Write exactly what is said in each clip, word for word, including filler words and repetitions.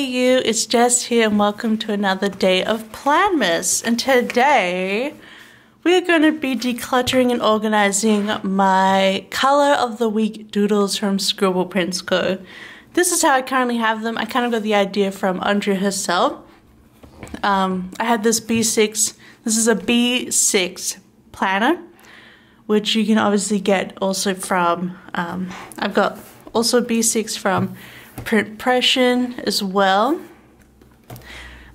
Hey you, it's Jess here and welcome to another day of Planmas. And today we're going to be decluttering and organizing my color of the week doodles from Scribble Prints Co. This is how I currently have them. I kind of got the idea from Andrea herself. Um, I had this B six, this is a B six planner, which you can obviously get also from, um, I've got also B six from Printpression as well.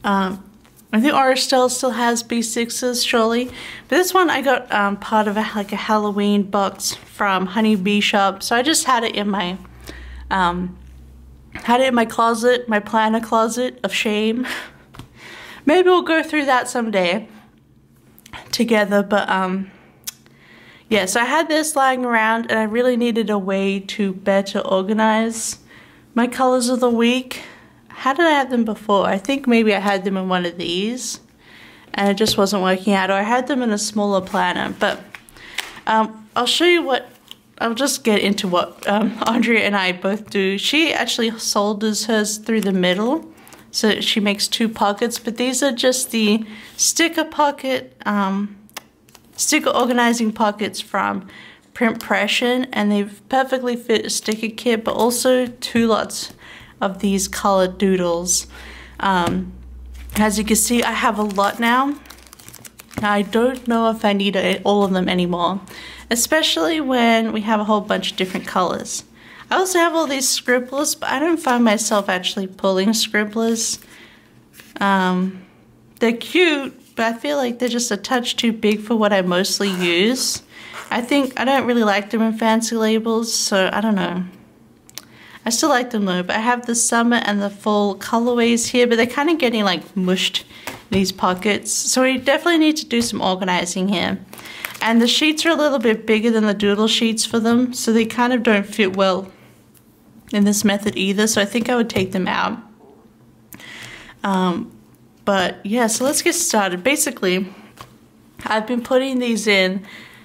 Um, I think Oristel still has B sixes, surely. But this one I got um, part of a, like a Halloween box from Honey Bee Shop, so I just had it in my um, had it in my closet, my planner closet of shame. Maybe we'll go through that someday together. But um, yeah, so I had this lying around, and I really needed a way to better organize my colors of the week. How did I have them before? I think maybe I had them in one of these and it just wasn't working out, or I had them in a smaller planner. But um, I'll show you what, I'll just get into what um, Andrea and I both do. She actually solders hers through the middle, so she makes two pockets, but these are just the sticker pocket, um, sticker organizing pockets from Printpression, and they've perfectly fit a sticker kit, but also two lots of these colored doodles. Um, as you can see, I have a lot now. I don't know if I need all of them anymore, especially when we have a whole bunch of different colors. I also have all these scribblers, but I don't find myself actually pulling scribblers. Um, they're cute, but I feel like they're just a touch too big for what I mostly use. I think I don't really like them in fancy labels, so I don't know. I still like them though, but I have the summer and the fall colorways here, but they're kind of getting like mushed in these pockets. So we definitely need to do some organizing here. And the sheets are a little bit bigger than the doodle sheets for them, so they kind of don't fit well in this method either, so I think I would take them out. Um, but yeah, so let's get started. Basically, I've been putting these in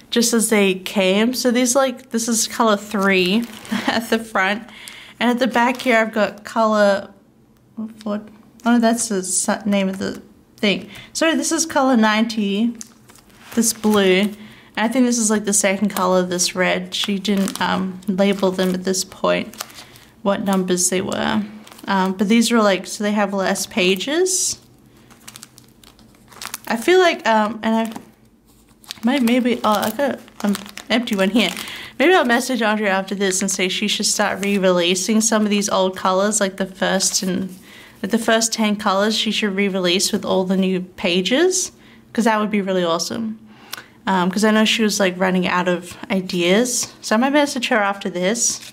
just as they came. So these, like, this is color three at the front, and at the back here I've got color, what, oh, that's the name of the thing. So this is color ninety, this blue, and I think this is like the second color, this red. She didn't um, label them at this point, what numbers they were. Um, but these are like, so they have less pages. I feel like, um, and I've, Maybe, oh, I got an empty one here. Maybe I'll message Andrea after this and say she should start re-releasing some of these old colors, like the first and like the first ten colors she should re-release with all the new pages, because that would be really awesome. Because um, I know she was like running out of ideas, so I might message her after this.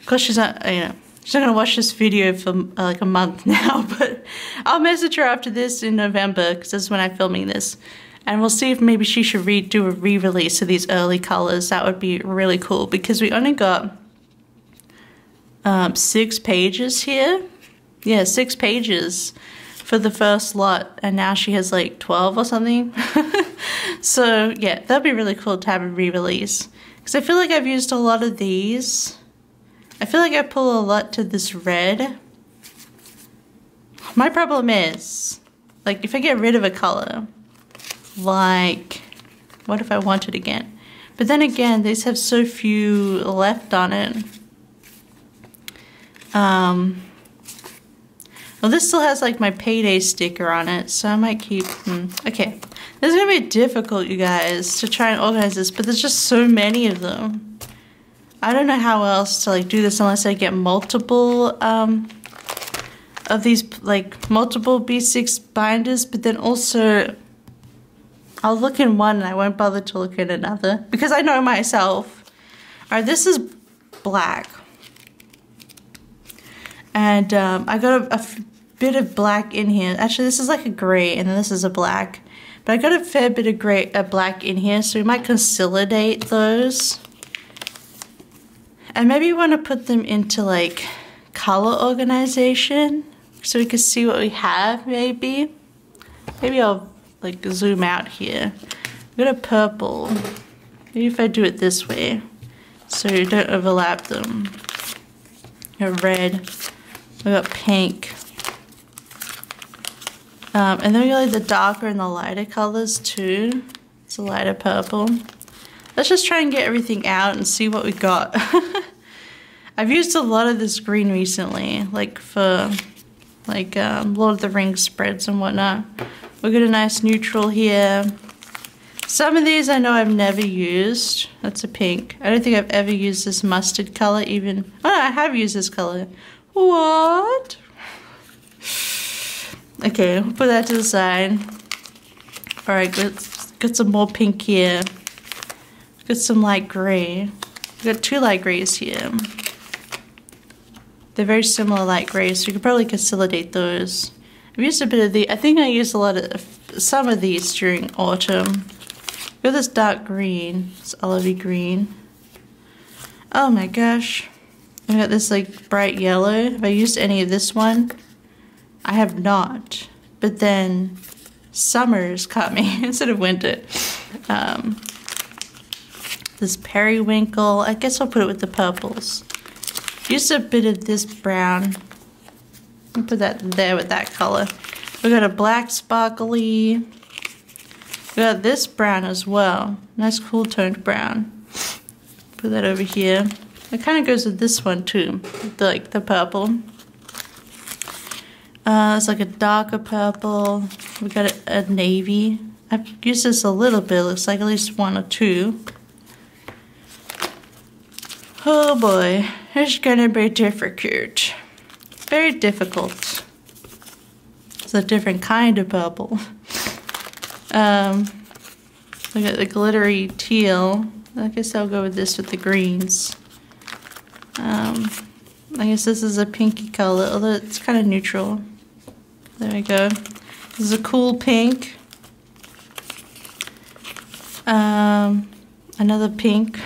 Because she's not, you know, she's not gonna watch this video for uh, like a month now, but I'll message her after this in November, because that's when I'm filming this. And we'll see if maybe she should re do a re-release of these early colors. That would be really cool, because we only got um, six pages here. Yeah, six pages for the first lot, and now she has like twelve or something. So yeah, that'd be really cool to have a re-release, because I feel like I've used a lot of these. I feel like I pull a lot to this red. My problem is, like, if I get rid of a color, like, what if I want it again? But then again, these have so few left on it. Um, well, this still has like my payday sticker on it, so I might keep, hmm. Okay. This is gonna be difficult, you guys, to try and organize this, but there's just so many of them. I don't know how else to like do this unless I get multiple, um, of these, like multiple B six binders, but then also, I'll look in one and I won't bother to look in another, because I know myself. All right, this is black. And um, I got a, a bit of black in here. Actually, this is like a gray, and this is a black. But I got a fair bit of gray, uh, black in here, so we might consolidate those. And maybe you want to put them into like color organization, so we can see what we have, maybe. Maybe I'll like zoom out here. I've got a purple. Maybe if I do it this way, so you don't overlap them. Got red, we got pink, Um, and then we like the darker and the lighter colors too. It's a lighter purple. Let's just try and get everything out and see what we got. I've used a lot of this green recently, like for like um, Lord of the Rings spreads and whatnot. We got a nice neutral here. Some of these I know I've never used. That's a pink. I don't think I've ever used this mustard color even. Oh, no, I have used this color. What? Okay, we'll put that to the side. All right, let's get some more pink here. Got some light gray. We got two light grays here. They're very similar light grays, so you could probably consolidate those. I've used a bit of the. I think I used a lot of some of these during autumn. Look at this dark green. It's olivey green. Oh my gosh. I got this like bright yellow. Have I used any of this one? I have not. But then summer's caught me instead of winter. Um, this periwinkle. I guess I'll put it with the purples. Used a bit of this brown. I'll put that there with that color. We got a black sparkly. We got this brown as well. Nice cool toned brown. Put that over here. It kind of goes with this one too, the, like the purple. Uh, it's like a darker purple. We got a, a navy. I've used this a little bit. Looks like at least one or two. Oh boy, it's gonna be difficult. Very difficult. It's a different kind of purple. um, look at the glittery teal. I guess I'll go with this with the greens. Um, I guess this is a pinky color, although it's kind of neutral. There we go. This is a cool pink. Um, another pink.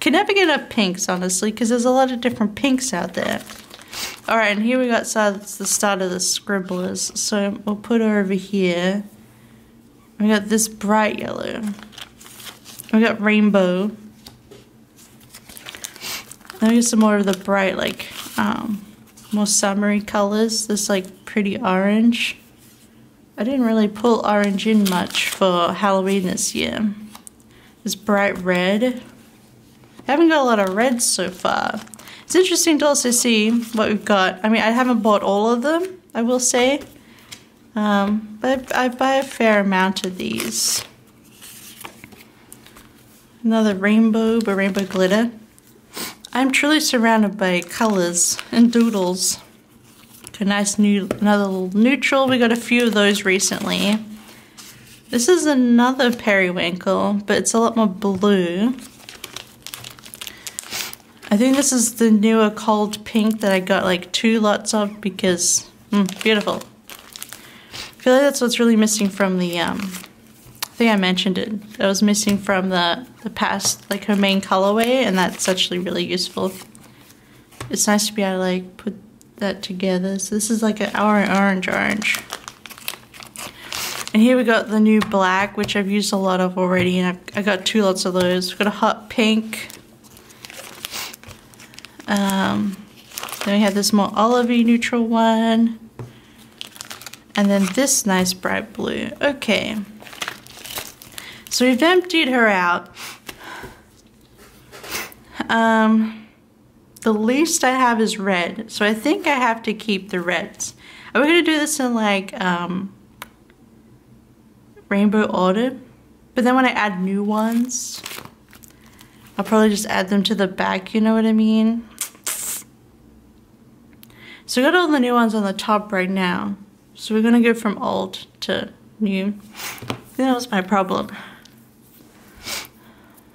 Can never get enough pinks, honestly, because there's a lot of different pinks out there. All right, and here we got started, the start of the scribblers. So we'll put her over here. We got this bright yellow. We got rainbow. Then we get some more of the bright, like, um, more summery colors. This, like, pretty orange. I didn't really pull orange in much for Halloween this year. This bright red. I haven't got a lot of reds so far. It's interesting to also see what we've got. I mean, I haven't bought all of them, I will say. Um, but I, I buy a fair amount of these. Another rainbow, but rainbow glitter. I'm truly surrounded by colors and doodles. A nice new, another little neutral. We got a few of those recently. This is another periwinkle, but it's a lot more blue. I think this is the newer cold pink that I got like two lots of because, mm, beautiful. I feel like that's what's really missing from the, um, I think I mentioned it. That was missing from the, the past, like her main colorway, and that's actually really useful. It's nice to be able to like put that together. So this is like an orange, orange, orange. And here we got the new black, which I've used a lot of already, and I've, I got two lots of those. We've got a hot pink. Um, then we have this more olivey neutral one. And then this nice bright blue. Okay. So we've emptied her out. Um, the least I have is red. So I think I have to keep the reds. Are we going to do this in like... Um, rainbow autumn, but then when I add new ones, I'll probably just add them to the back, you know what I mean? So we got all the new ones on the top right now. So we're gonna go from old to new. I think that was my problem.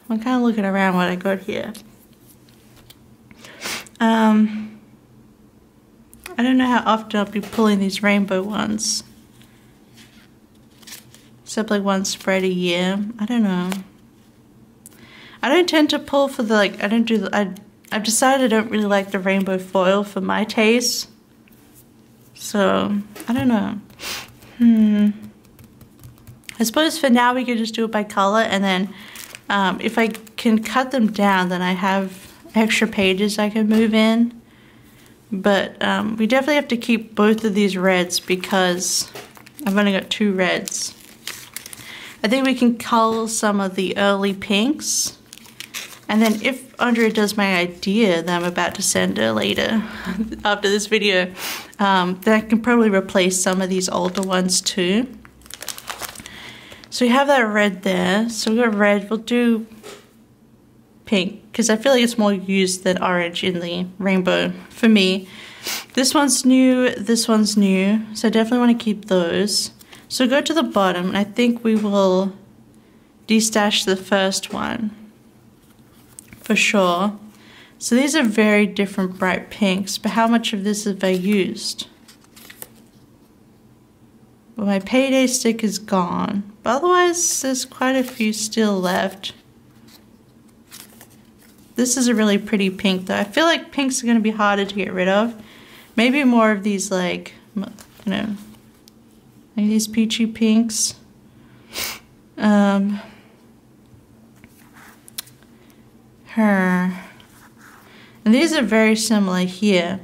I'm kind of looking around what I got here. Um, I don't know how often I'll be pulling these rainbow ones. Except like one spread a year. I don't know. I don't tend to pull for the like. I don't do. The, I I've decided I don't really like the rainbow foil for my taste. So I don't know. Hmm. I suppose for now we could just do it by color, and then um, if I can cut them down, then I have extra pages I can move in. But um, we definitely have to keep both of these reds because I've only got two reds. I think we can cull some of the early pinks. And then if Andrea does my idea that I'm about to send her later after this video, um, then I can probably replace some of these older ones too. So we have that red there. So we've got red, we'll do pink, because I feel like it's more used than orange in the rainbow for me. This one's new, this one's new, so I definitely want to keep those. So go to the bottom, and I think we will destash the first one for sure. So these are very different bright pinks, but how much of this have I used? Well, my payday stick is gone, but otherwise there's quite a few still left. This is a really pretty pink though. I feel like pinks are going to be harder to get rid of. Maybe more of these, like, you know, like these peachy pinks. Um, her. And these are very similar here.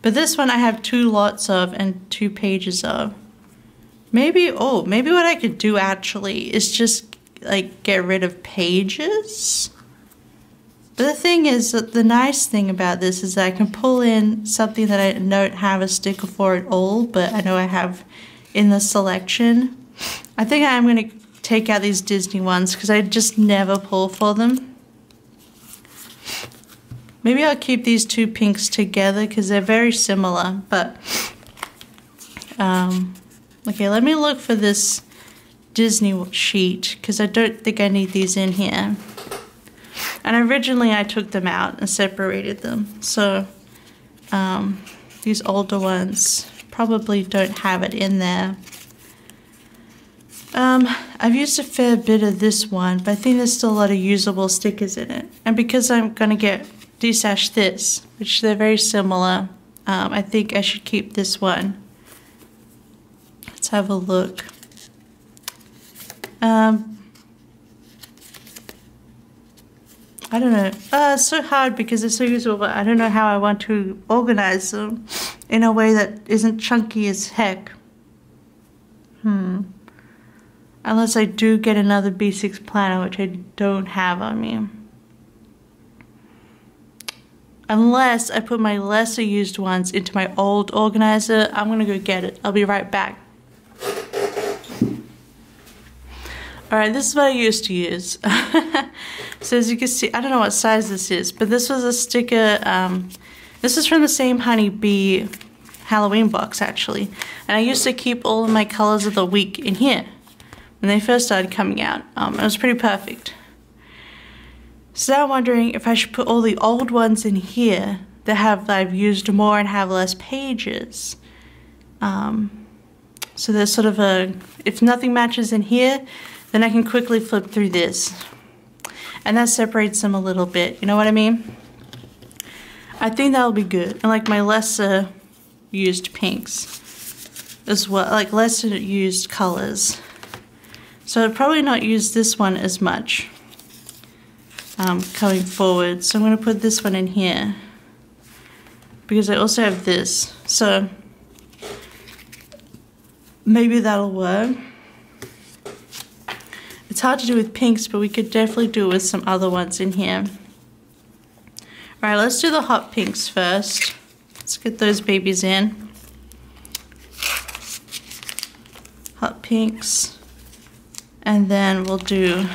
But this one I have two lots of and two pages of. Maybe, oh, maybe what I could do actually is just like get rid of pages. But the thing is that the nice thing about this is that I can pull in something that I don't have a sticker for at all, but I know I have in the selection. I think I'm going to take out these Disney ones because I just never pull for them. Maybe I'll keep these two pinks together because they're very similar, but um, okay, let me look for this Disney sheet because I don't think I need these in here. And originally I took them out and separated them. So um, these older ones probably don't have it in there. Um, I've used a fair bit of this one, but I think there's still a lot of usable stickers in it. And because I'm going to get destash this, which they're very similar, um, I think I should keep this one. Let's have a look. Um, I don't know, uh, it's so hard because it's so usable, but I don't know how I want to organize them in a way that isn't chunky as heck. Hmm. Unless I do get another B six planner, which I don't have on me. Unless I put my lesser used ones into my old organizer. I'm gonna go get it. I'll be right back. Alright, this is what I used to use. So as you can see, I don't know what size this is, but this was a sticker, um, this is from the same Honey Bee Halloween box actually. And I used to keep all of my colors of the week in here when they first started coming out. Um, it was pretty perfect. So now I'm wondering if I should put all the old ones in here that have that I've used more and have less pages. Um, so there's sort of a, if nothing matches in here, then I can quickly flip through this. And that separates them a little bit, you know what I mean? I think that'll be good. And like my lesser used pinks as well, like lesser used colors. So I'd probably not use this one as much um, coming forward. So I'm gonna put this one in here because I also have this. So maybe that'll work. It's hard to do with pinks, but we could definitely do it with some other ones in here. Alright, let's do the hot pinks first. Let's get those babies in. Hot pinks. And then we'll do...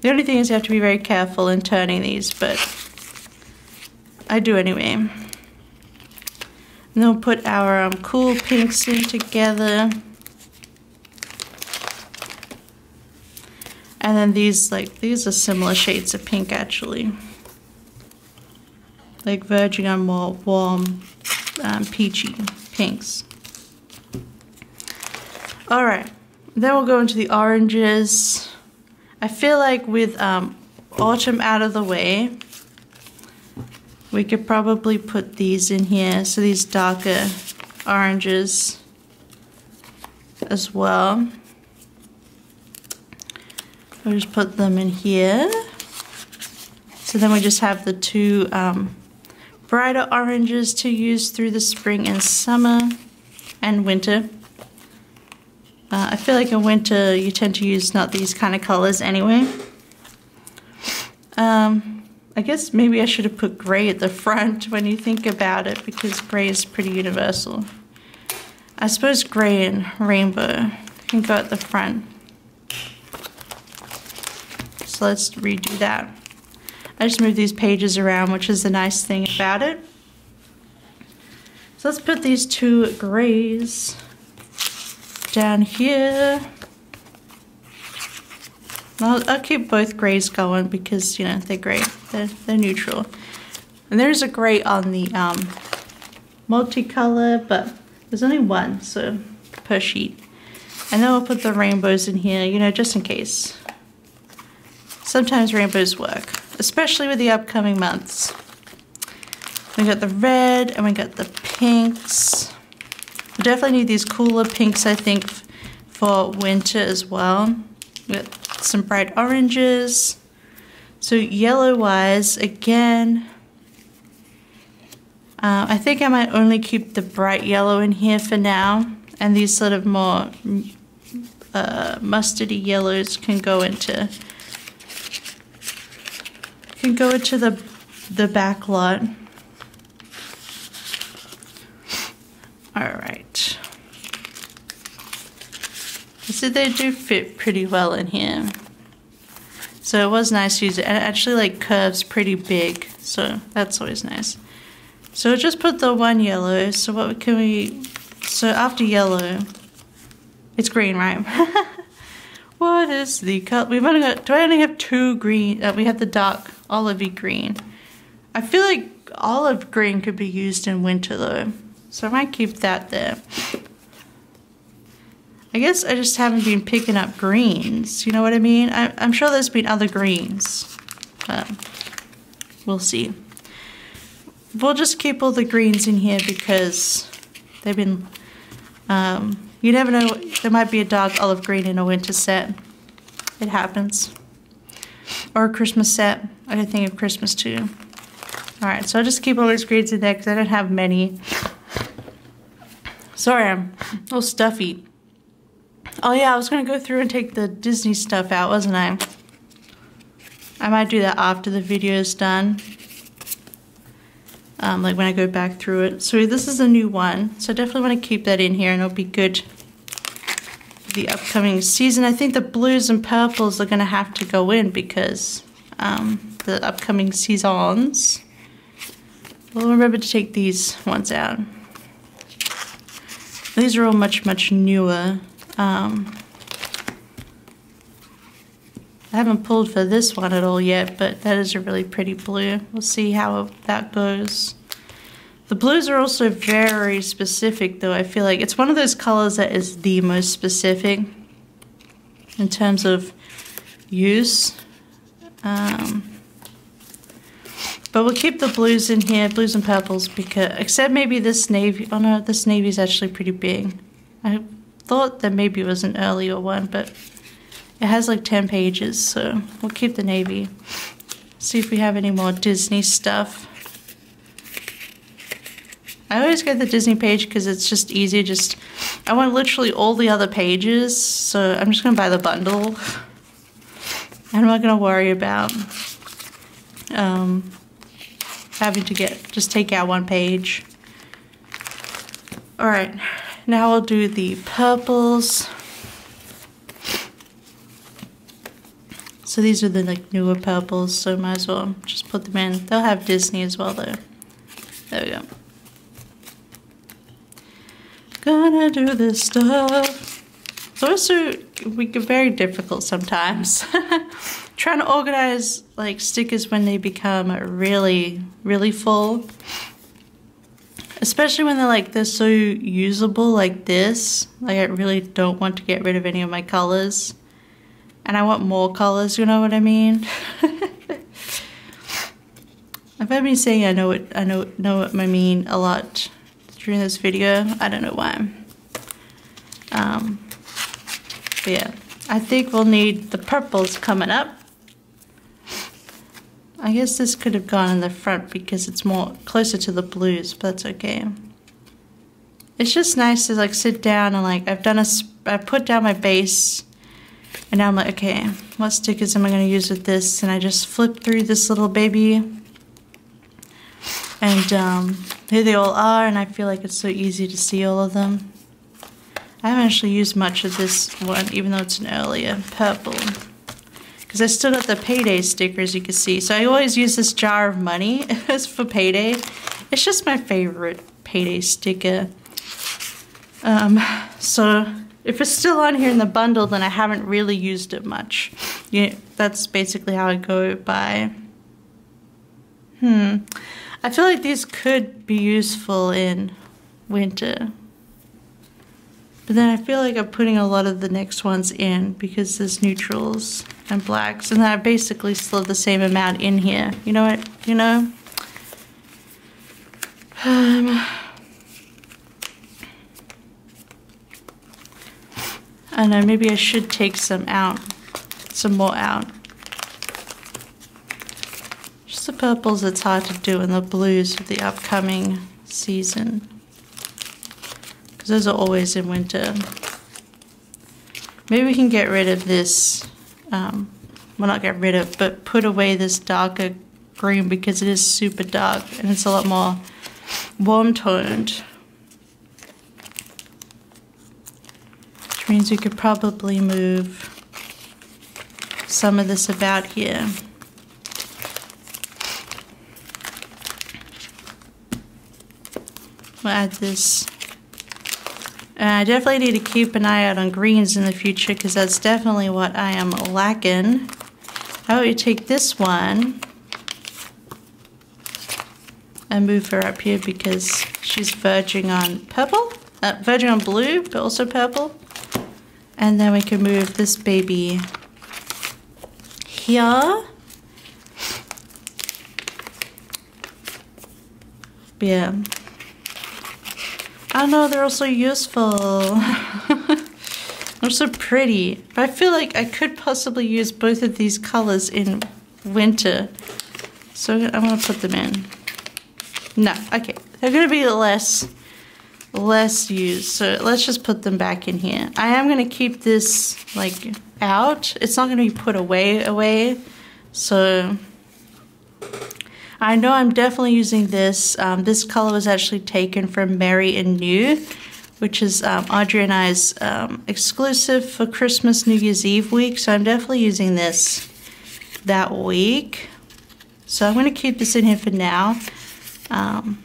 The only thing is you have to be very careful in turning these, but I do anyway. And then we'll put our um, cool pinks in together. And then these, like, these are similar shades of pink actually. Like verging on more warm, um, peachy pinks. Alright, then we'll go into the oranges. I feel like with um, autumn out of the way, we could probably put these in here. So these darker oranges as well. We'll just put them in here. So then we just have the two um, brighter oranges to use through the spring and summer. and winter. Uh, I feel like in winter you tend to use not these kind of colors anyway. Um, I guess maybe I should have put gray at the front when you think about it, because gray is pretty universal. I suppose gray and rainbow can go at the front. So let's redo that. I just moved these pages around, which is the nice thing about it. So let's put these two grays down here. I'll, I'll keep both grays going because, you know, they're gray. They're, they're neutral. And there's a gray on the um, multicolor, but there's only one, so per sheet. And then we'll put the rainbows in here, you know, just in case. Sometimes rainbows work, especially with the upcoming months. We got the red and we got the pinks. We definitely need these cooler pinks, I think, for winter as well. We got some bright oranges. So yellow-wise, again, uh, I think I might only keep the bright yellow in here for now, and these sort of more uh, mustardy yellows can go into can go into the the back lot. Alright. So they do fit pretty well in here. So it was nice to use it. And it actually like curves pretty big. So that's always nice. So we'll just put the one yellow. So what can we... So after yellow... It's green, right? What is the color? We've only got... Do I only have two green? Uh, we have the dark olivey green. I feel like olive green could be used in winter though. So I might keep that there. I guess I just haven't been picking up greens, you know what I mean? I, I'm sure there's been other greens, but we'll see. We'll just keep all the greens in here because they've been, um, you never know, there might be a dark olive green in a winter set. It happens. Or a Christmas set. I can think of Christmas too. All right, so I'll just keep all those greens in there because I don't have many. Sorry, I'm a little stuffy. Oh yeah, I was gonna go through and take the Disney stuff out, wasn't I? I might do that after the video is done. Um, like when I go back through it. So this is a new one, so I definitely wanna keep that in here and it'll be good for the upcoming season. I think the blues and purples are gonna have to go in because um, the upcoming seasons. We'll remember to take these ones out. These are all much, much newer. Um, I haven't pulled for this one at all yet, but that is a really pretty blue. We'll see how that goes. The blues are also very specific, though. I feel like it's one of those colors that is the most specific in terms of use. Um, But we'll keep the blues in here, blues and purples, because except maybe this navy. Oh no, this navy is actually pretty big. I thought that maybe it was an earlier one, but it has like ten pages, so we'll keep the navy. See if we have any more Disney stuff. I always get the Disney page because it's just easy. Just I want literally all the other pages, so I'm just gonna buy the bundle. I'm not gonna worry about. Um, having to get, just take out one page. All right, now we'll do the purples. So these are the like newer purples, so might as well just put them in. They'll have Disney as well though. There we go. Gonna do this stuff. It's also we get very difficult sometimes. Trying to organize like stickers when they become really, really full. Especially when they're like, they're so usable like this. Like I really don't want to get rid of any of my colors. And I want more colors, you know what I mean? I've been saying I know what I know know what I mean a lot during this video. I don't know why. Um, but yeah, I think we'll need the purples coming up. I guess this could have gone in the front because it's more closer to the blues, but that's okay. it's just nice to like sit down and like I've done a, I've put down my base and now I'm like, okay, what stickers am I going to use with this? And I just flip through this little baby and um, here they all are, and I feel like it's so easy to see all of them. I haven't actually used much of this one, even though it's an earlier purple, because I still got the payday stickers, you can see. So I always use this jar of money for payday. It's just my favorite payday sticker. Um, so if it's still on here in the bundle, then I haven't really used it much. You know, that's basically how I go by. Hmm. I feel like these could be useful in winter. But then I feel like I'm putting a lot of the next ones in because there's neutrals and blacks, and then I basically still have the same amount in here. You know what? You know? Um, I don't know, maybe I should take some out, some more out. Just the purples it's hard to do, and the blues with the upcoming season. Those are always in winter. Maybe we can get rid of this, um, well, not get rid of, but put away this darker green because it is super dark and it's a lot more warm toned. Which means we could probably move some of this about here. We'll add this. And I definitely need to keep an eye out on greens in the future because that's definitely what I am lacking. How about we take this one and move her up here because she's verging on purple, uh, verging on blue, but also purple. And then we can move this baby here. Yeah. I don't know, they're all so useful. They're so pretty. But I feel like I could possibly use both of these colors in winter. So I'm gonna put them in. No, okay. They're gonna be less, less used. So let's just put them back in here. I am gonna keep this like out. It's not gonna be put away away. So I know I'm definitely using this. Um, this color was actually taken from Merry and New, which is um, Audrey and I's um, exclusive for Christmas, New Year's Eve week. So I'm definitely using this that week. So I'm gonna keep this in here for now. Um,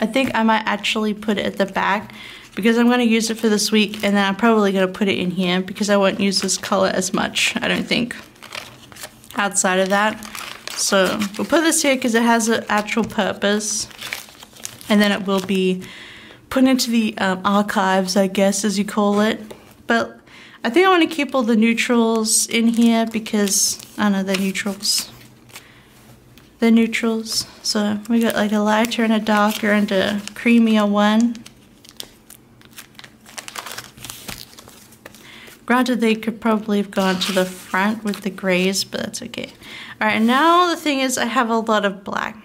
I think I might actually put it at the back because I'm gonna use it for this week, and then I'm probably gonna put it in here because I won't use this color as much, I don't think, outside of that. So we'll put this here because it has an actual purpose, and then it will be put into the um, archives, I guess, as you call it. But I think I want to keep all the neutrals in here because, I don't know, they're neutrals. They're neutrals. So we got like a lighter and a darker and a creamier one. Granted, they could probably have gone to the front with the grays, but that's okay. All right, now the thing is I have a lot of black.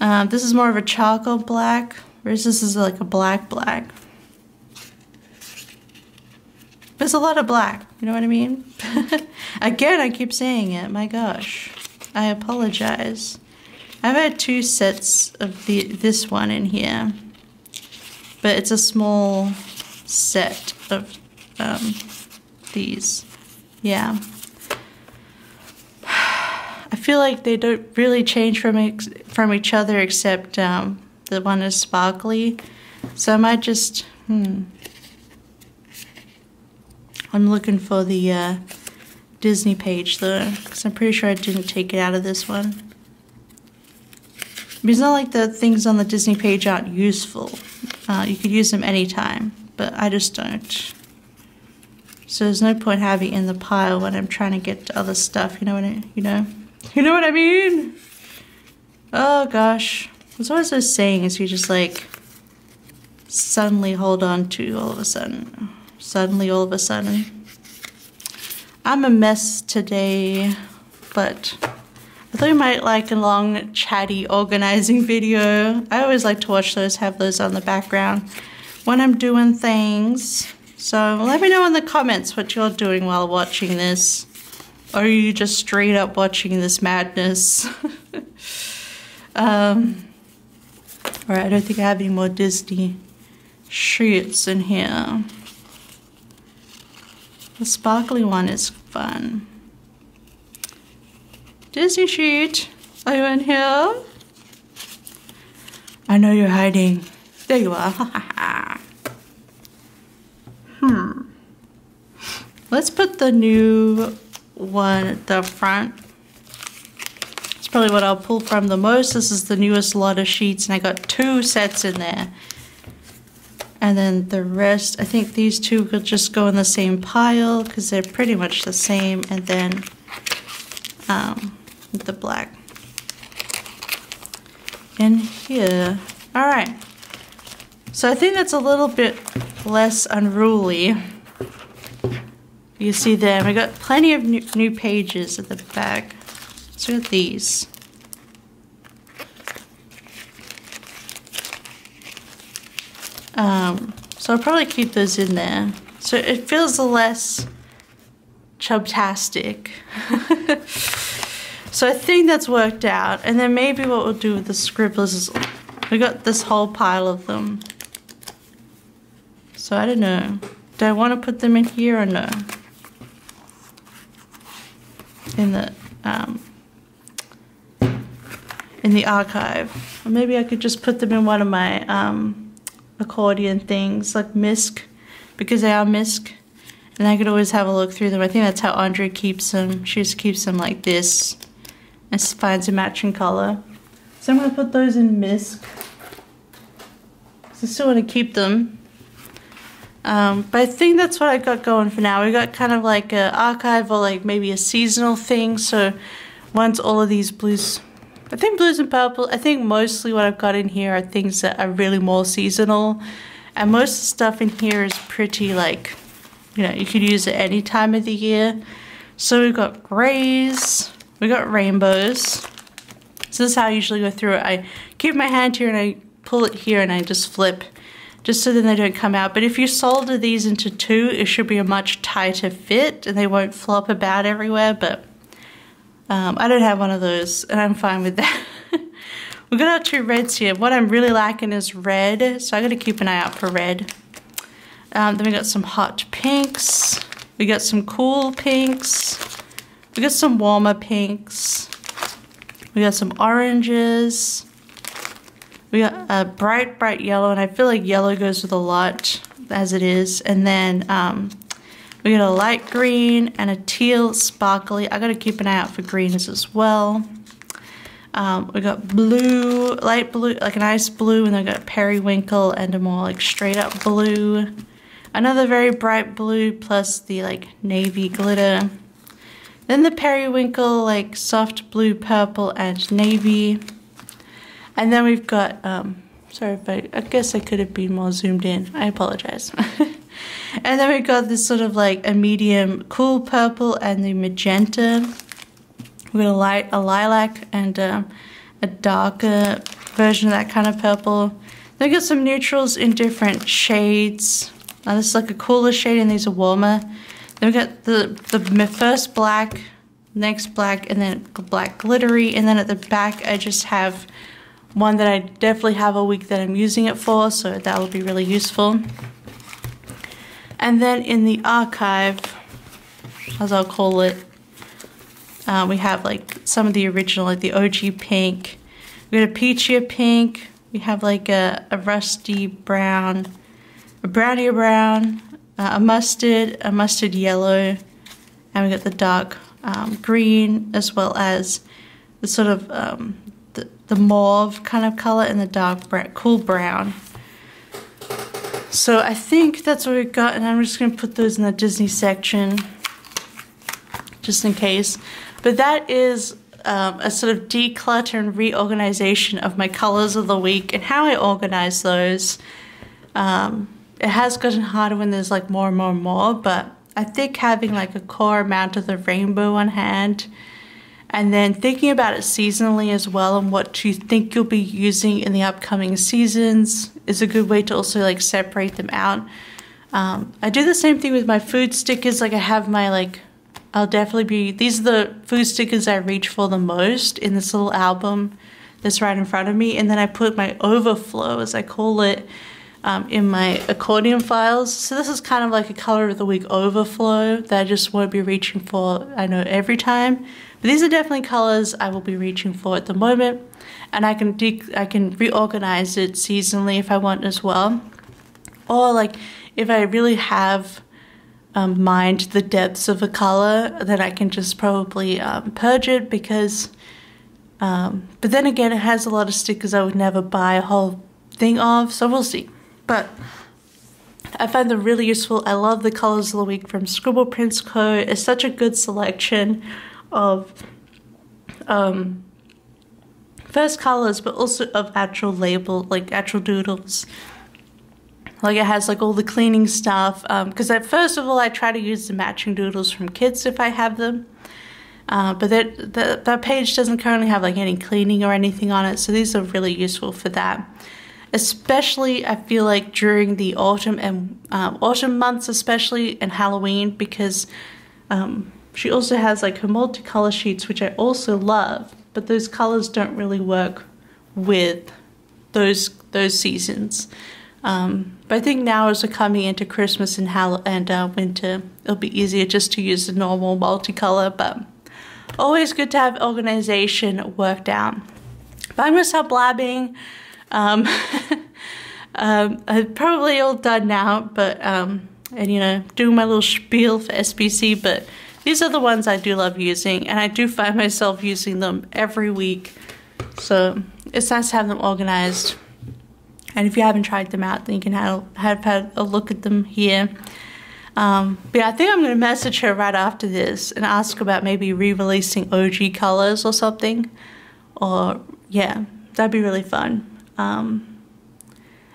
Um, this is more of a charcoal black, whereas this is like a black black. There's a lot of black, you know what I mean? Again, I keep saying it, my gosh. I apologize. I've had two sets of the this one in here, but it's a small set of um, these, yeah. I feel like they don't really change from ex from each other except um, the one is sparkly. So I might just, hmm. I'm looking for the uh, Disney page though, because I'm pretty sure I didn't take it out of this one. But it's not like the things on the Disney page aren't useful. Uh, you could use them anytime, but I just don't. So there's no point having it in the pile when I'm trying to get to other stuff, you know what I, you know? You know what I mean? Oh gosh. There's always those sayings you just like suddenly hold on to all of a sudden. Suddenly all of a sudden. I'm a mess today, but Although I might like a long chatty organizing video, I always like to watch those, have those on the background when I'm doing things. So let me know in the comments what you're doing while watching this. Or are you just straight up watching this madness? um, Alright, I don't think I have any more Disney shoots in here. The sparkly one is fun. Disney shoot over in here. I know you're hiding. There you are. hmm. Let's put the new one at the front. It's probably what I'll pull from the most. This is the newest lot of sheets, and I got two sets in there. And then the rest, I think these two could just go in the same pile because they're pretty much the same. And then um, the black in here. All right. So I think that's a little bit less unruly. You see there, we got plenty of new, new pages at the back. So these. Um, so I'll probably keep those in there. So it feels less chubtastic. So I think that's worked out. And then maybe what we'll do with the scribblers is we got this whole pile of them. So I don't know. Do I want to put them in here or no? In the um, in the archive, or maybe I could just put them in one of my um, accordion things, like misc, because they are misc, and I could always have a look through them. I think that's how Andrea keeps them. She just keeps them like this, and finds a matching color. So I'm gonna put those in misc. So I still want to keep them. Um, but I think that's what I got going for now. We got kind of like an archive or like maybe a seasonal thing. So once all of these blues, I think blues and purple, I think mostly what I've got in here are things that are really more seasonal. And most of the stuff in here is pretty like, you know, you could use it any time of the year. So we've got grays, we got rainbows. So this is how I usually go through it. I keep my hand here and I pull it here and I just flip. Just so then they don't come out. But if you solder these into two, it should be a much tighter fit and they won't flop about everywhere, but um, I don't have one of those and I'm fine with that. We've got our two reds here. What I'm really liking is red, so I gotta keep an eye out for red. Um, then we got some hot pinks. We got some cool pinks. We got some warmer pinks. We got some oranges. We got a bright, bright yellow, and I feel like yellow goes with a lot as it is. And then um, we got a light green and a teal sparkly. I gotta keep an eye out for greens as well. Um, we got blue, light blue, like a nice blue, and then we got periwinkle and a more like straight up blue. Another very bright blue plus the like navy glitter. Then the periwinkle, like soft blue, purple, and navy. And then we've got, um, sorry, if I, I guess I could have been more zoomed in. I apologize. And then we've got this sort of like a medium cool purple and the magenta. We've got a light, a lilac and um, a darker version of that kind of purple. Then we've got some neutrals in different shades. Now this is like a cooler shade and these are warmer. Then we've got the, the first black, next black, and then black glittery. And then at the back, I just have one that I definitely have a week that I'm using it for, so that will be really useful. And then in the archive, as I'll call it, uh, we have like some of the original, like the O G pink. We got a peachier pink. We have like a, a rusty brown, a brownier brown, uh, a mustard, a mustard yellow, and we got the dark um, green, as well as the sort of um, the mauve kind of color and the dark brown, cool brown. So I think that's what we've got, and I'm just gonna put those in the Disney section just in case. But that is um, a sort of declutter and reorganization of my colors of the week and how I organize those. Um, it has gotten harder when there's like more and more and more, but I think having like a core amount of the rainbow on hand and then thinking about it seasonally as well, and what you think you'll be using in the upcoming seasons is a good way to also like separate them out. Um, I do the same thing with my food stickers. Like I have my like, I'll definitely be, these are the food stickers I reach for the most in this little album that's right in front of me. And then I put my overflow, as I call it, um, in my accordion files. So this is kind of like a color of the week overflow that I just won't be reaching for, I know, every time. But these are definitely colors I will be reaching for at the moment. And I can, de I can reorganize it seasonally if I want as well. Or like, if I really have um, mined the depths of a color, then I can just probably um, purge it because, um, but then again, it has a lot of stickers I would never buy a whole thing of, so we'll see. But I find them really useful. I love the Colors of the Week from Scribble Prints Co. It's such a good selection of um, first colors, but also of actual label, like actual doodles. Like it has like all the cleaning stuff, because um, first of all I try to use the matching doodles from kids if I have them, uh, but that, that, that page doesn't currently have like any cleaning or anything on it, so these are really useful for that. Especially I feel like during the autumn and um, autumn months especially, and Halloween, because um, she also has like her multicolor sheets, which I also love, but those colors don't really work with those, those seasons. Um, but I think now as we're coming into Christmas and Hall and uh, winter, it'll be easier just to use the normal multicolor, but always good to have organization worked out. But I'm going to stop blabbing. Um, um, I'm probably all done now, but, um, and you know, doing my little spiel for S P C, but these are the ones I do love using, and I do find myself using them every week. So it's nice to have them organized. And if you haven't tried them out, then you can have, have had a look at them here. Um, but yeah, I think I'm going to message her right after this and ask about maybe re-releasing O G colors or something. Or, yeah, that'd be really fun. Um,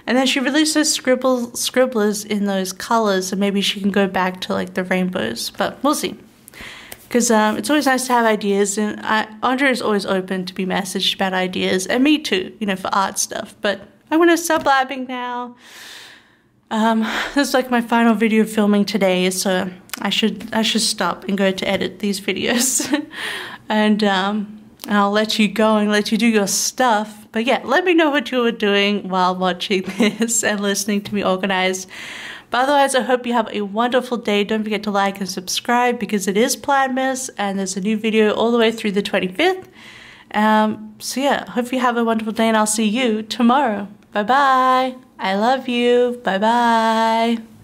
and then she releases scribble, scribblers in those colors, so maybe she can go back to like the rainbows. But we'll see. Because um, it's always nice to have ideas, and I, Andrea is always open to be messaged about ideas, and me too, you know, for art stuff. But I'm going to stop blabbing now. Um, this is like my final video filming today, so I should I should stop and go to edit these videos. and um, I'll let you go and let you do your stuff. But yeah, let me know what you were doing while watching this and listening to me organize. But otherwise, I hope you have a wonderful day. Don't forget to like and subscribe, because it is Printpression and there's a new video all the way through the twenty-fifth. Um, so yeah, hope you have a wonderful day, and I'll see you tomorrow. Bye-bye. I love you. Bye-bye.